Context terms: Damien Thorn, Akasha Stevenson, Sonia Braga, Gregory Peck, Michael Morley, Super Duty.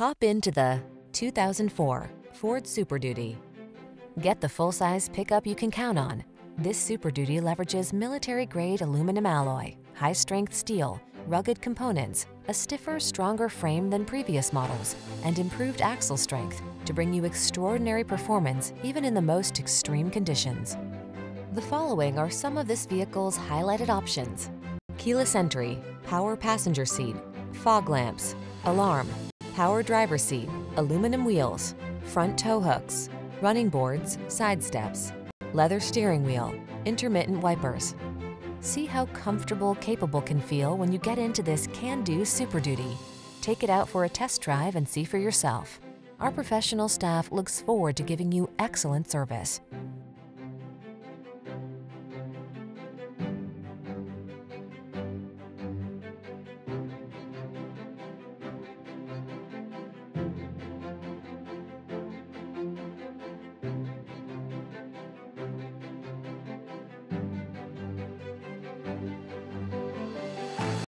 Hop into the 2004 Ford Super Duty. Get the full-size pickup you can count on. This Super Duty leverages military-grade aluminum alloy, high-strength steel, rugged components, a stiffer, stronger frame than previous models, and improved axle strength to bring you extraordinary performance even in the most extreme conditions. The following are some of this vehicle's highlighted options: keyless entry, power passenger seat, fog lamps, alarm, power driver's seat, aluminum wheels, front tow hooks, running boards, side steps, leather steering wheel, intermittent wipers. See how comfortable capable can feel when you get into this can-do Super Duty. Take it out for a test drive and see for yourself. Our professional staff looks forward to giving you excellent service.